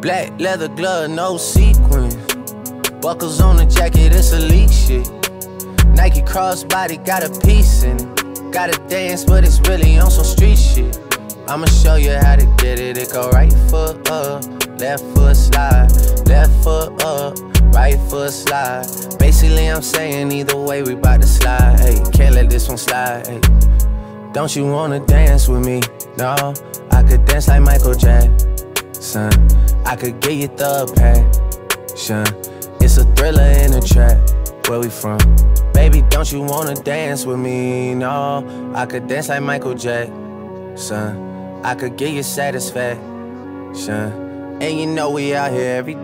Black leather glove, no sequins. Buckles on the jacket, it's elite shit. Nike crossbody, got a piece in it. Gotta dance, but it's really on some street shit. I'ma show you how to get it. It go right foot up, left foot slide. Left foot up, right foot slide. Basically I'm saying either way we bout to slide. Hey, can't let this one slide. Hey, don't you wanna dance with me? No, I could dance like Michael Jackson. I could get you the passion. It's a thriller in a trap. Where we from? Baby, don't you wanna dance with me? No, I could dance like Michael Jackson. I could get you satisfaction. And you know we out here every day.